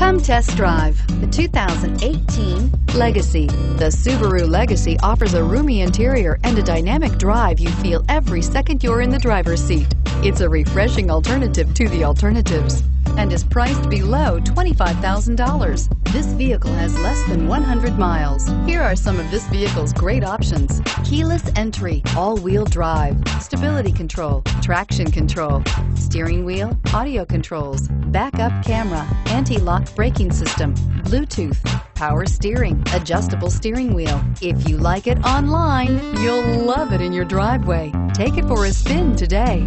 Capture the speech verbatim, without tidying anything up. Come test drive the two thousand eighteen Legacy. The Subaru Legacy offers a roomy interior and a dynamic drive you feel every second you're in the driver's seat. It's a refreshing alternative to the alternatives and is priced below twenty-five thousand dollars. This vehicle has less than one hundred miles. Here are some of this vehicle's great options: keyless entry, all-wheel drive, stability control, traction control, steering wheel audio controls, backup camera, anti-lock braking system, Bluetooth, power steering, adjustable steering wheel. If you like it online, you'll love it in your driveway. Take it for a spin today.